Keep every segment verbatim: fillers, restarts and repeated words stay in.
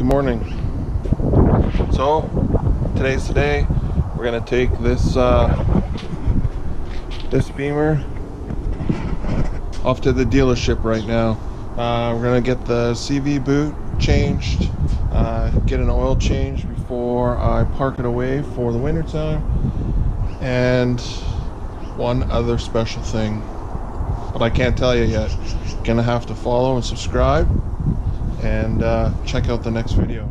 Good morning. So today's the day. We're gonna take this uh, this Beamer off to the dealership right now. Uh, we're gonna get the C V boot changed, uh, get an oil change before I park it away for the winter time, and one other special thing, but I can't tell you yet. Gonna have to follow and subscribe and uh, check out the next video.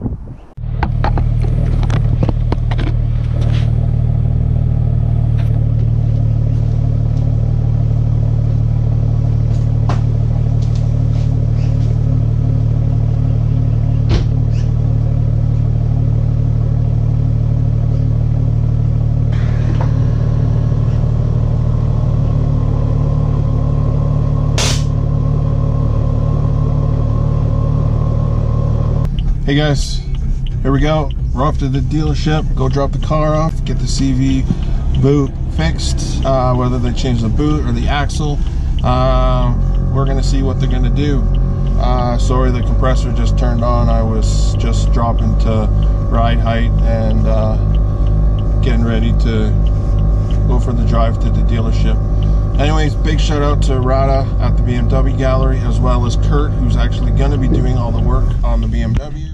Hey guys, here we go. We're off to the dealership, go drop the car off, get the C V boot fixed, uh, whether they change the boot or the axle. Uh, we're gonna see what they're gonna do. Uh, sorry, the compressor just turned on. I was just dropping to ride height and uh, getting ready to go for the drive to the dealership. Anyways, big shout out to Rada at the B M W Gallery, as well as Kurt, who's actually gonna be doing all the work on the B M W.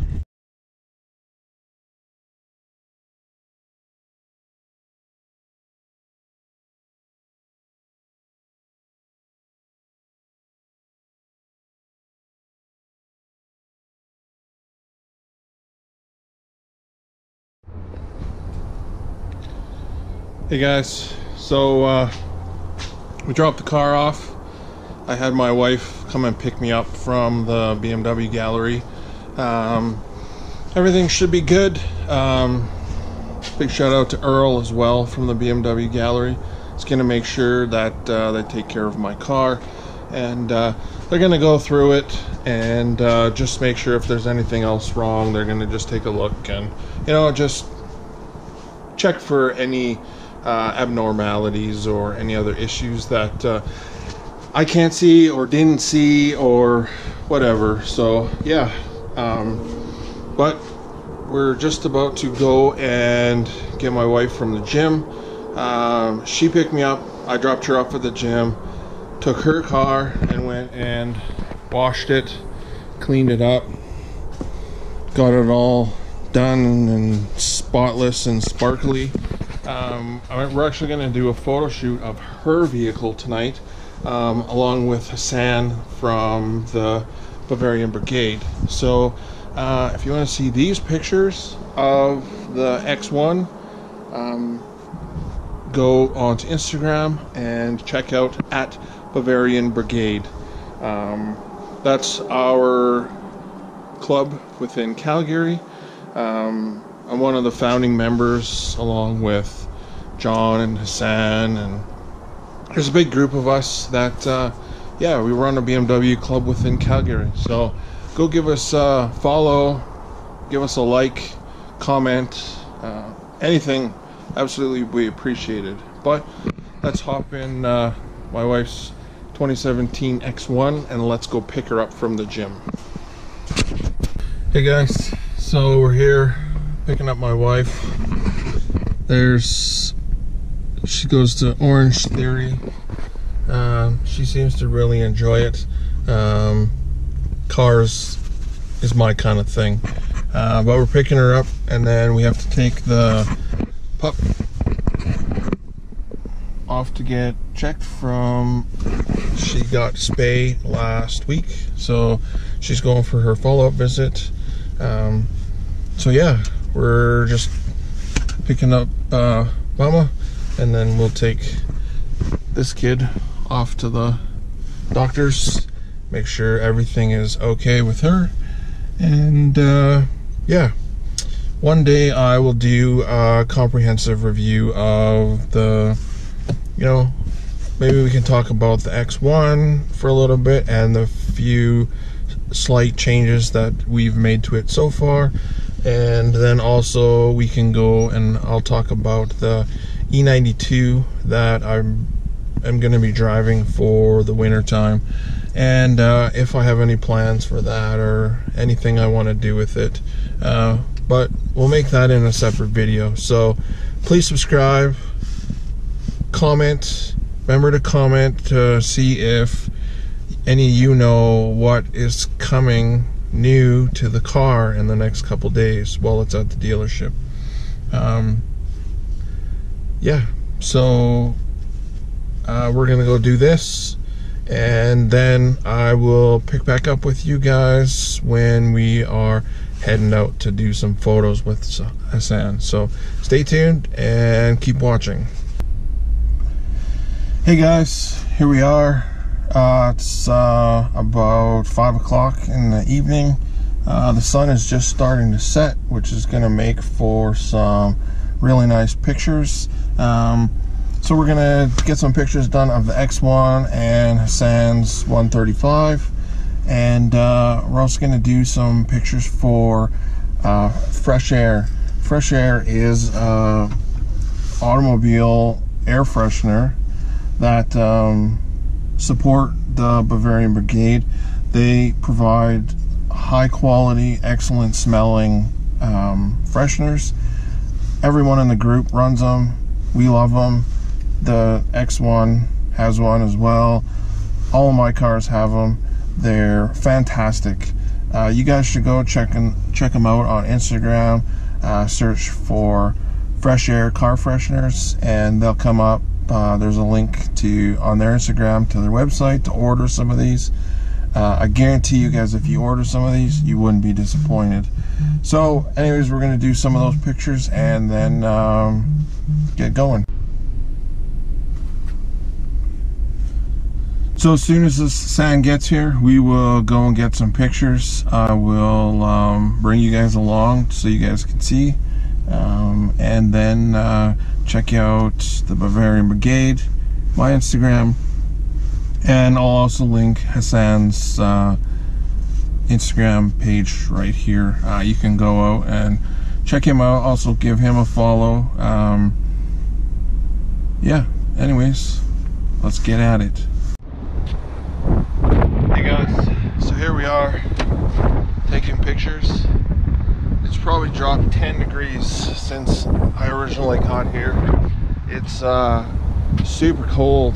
Hey guys, so uh, we dropped the car off. I had my wife come and pick me up from the B M W Gallery. Um, everything should be good. Um, big shout out to Earl as well from the B M W Gallery. It's gonna make sure that uh, they take care of my car, and uh, they're gonna go through it and uh, just make sure if there's anything else wrong. They're gonna just take a look and, you know, just check for any Uh, abnormalities or any other issues that uh, I can't see or didn't see or whatever. So yeah, um, but we're just about to go and get my wife from the gym. Um, she picked me up, I dropped her off at the gym, took her car and went and washed it, cleaned it up, got it all done and spotless and sparkly. Um, we're actually going to do a photo shoot of her vehicle tonight, um, along with Hassan from the Bavarian Brigade. So uh, if you want to see these pictures of the X one, um, go onto Instagram and check out at Bavarian Brigade. Um, that's our club within Calgary. Um, I'm one of the founding members, along with John and Hassan, and there's a big group of us that, uh, yeah, we run a B M W club within Calgary. So go give us a follow, give us a like, comment, uh, anything. Absolutely, we appreciate it. But let's hop in uh, my wife's twenty seventeen X one and let's go pick her up from the gym. Hey guys, so we're here. Picking up my wife. There's, she goes to Orange Theory. Um, she seems to really enjoy it. Um, cars is my kind of thing. Uh, but we're picking her up, and then we have to take the pup off to get checked from. She got spayed last week, so she's going for her follow-up visit. Um, so yeah. We're just picking up uh, Mama, and then we'll take this kid off to the doctor's, make sure everything is okay with her. And uh, yeah, one day I will do a comprehensive review of the, you know, maybe we can talk about the X one for a little bit and the few slight changes that we've made to it so far. And then also we can go and I'll talk about the E ninety-two that I am going to be driving for the winter time, and uh, if I have any plans for that or anything I want to do with it, uh, but we'll make that in a separate video. So please subscribe, comment, remember to comment to see if any you know what is coming new to the car in the next couple days while it's at the dealership. Um, yeah, so uh, we're gonna go do this, and then I will pick back up with you guys when we are heading out to do some photos with Hassan. So stay tuned and keep watching. Hey guys, here we are. Uh, it's uh, about five o'clock in the evening. Uh, the sun is just starting to set, which is going to make for some really nice pictures. Um, so we're going to get some pictures done of the X one and Hassan's one thirty-five, and uh, we're also going to do some pictures for uh, Fresh Air. Fresh Air is uh, automobile air freshener that um, support the Bavarian Brigade. They provide high quality, excellent smelling um, fresheners. Everyone in the group runs them. We love them. The X one has one as well. All of my cars have them. They're fantastic. Uh, you guys should go check and check them out on Instagram. Uh, search for Fresh Air car fresheners, and they'll come up. Uh, there's a link to on their Instagram to their website to order some of these. Uh, I guarantee you guys, if you order some of these, you wouldn't be disappointed. So anyways, we're going to do some of those pictures and then um, get going. So as soon as Hassan gets here, we will go and get some pictures. I will um, bring you guys along so you guys can see. Um, and then uh, check out the Bavarian Brigade, my Instagram, and I'll also link Hassan's uh, Instagram page right here. Uh, you can go out and check him out, also give him a follow. Um, yeah, anyways, let's get at it. Hey guys, so here we are taking pictures. It's probably dropped ten degrees since I originally got here. It's uh, super cold.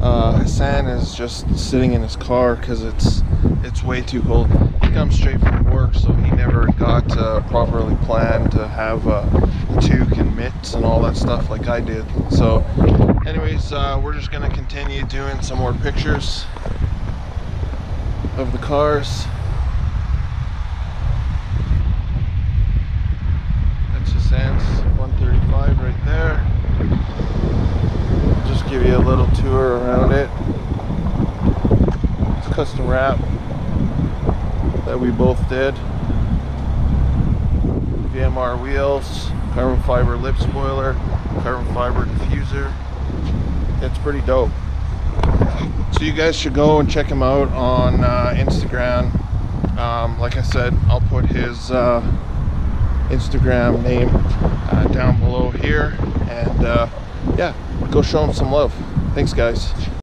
Uh, Hassan is just sitting in his car because it's it's way too cold. He comes straight from work, so he never got uh, properly planned to have a toque and mitts and all that stuff like I did. So anyways, uh, we're just gonna continue doing some more pictures of the cars. one thirty-five right there. I'll just give you a little tour around it. It's a custom wrap that we both did. V M R wheels, carbon fiber lip spoiler, carbon fiber diffuser. It's pretty dope. So you guys should go and check him out on uh, Instagram. Um, like I said, I'll put his uh, Instagram name uh, down below here, and uh, yeah, go show them some love. Thanks guys.